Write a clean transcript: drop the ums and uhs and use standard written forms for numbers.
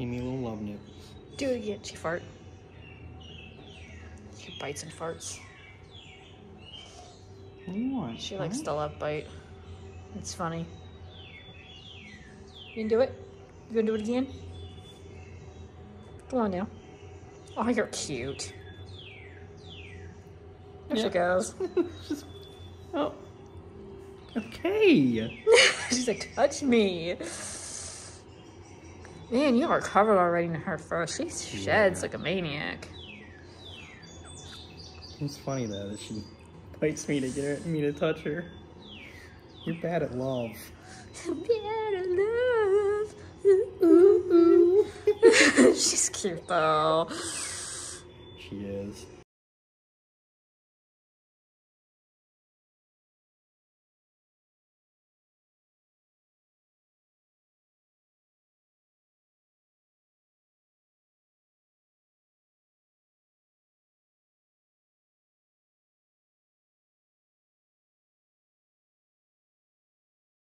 Amy will love it. Do it again. She fart. She bites and farts. What do you want? She likes to love bite. It's funny. You can do it? You gonna do it again? Come on now. Oh, you're cute. There she goes. Oh. Okay. She's like, touch me. Man, you are covered already in her fur. She sheds like a maniac. It's funny though that she bites me to get me to touch her. You're bad at love. Bad at love. Ooh, ooh, ooh. She's cute though. She is.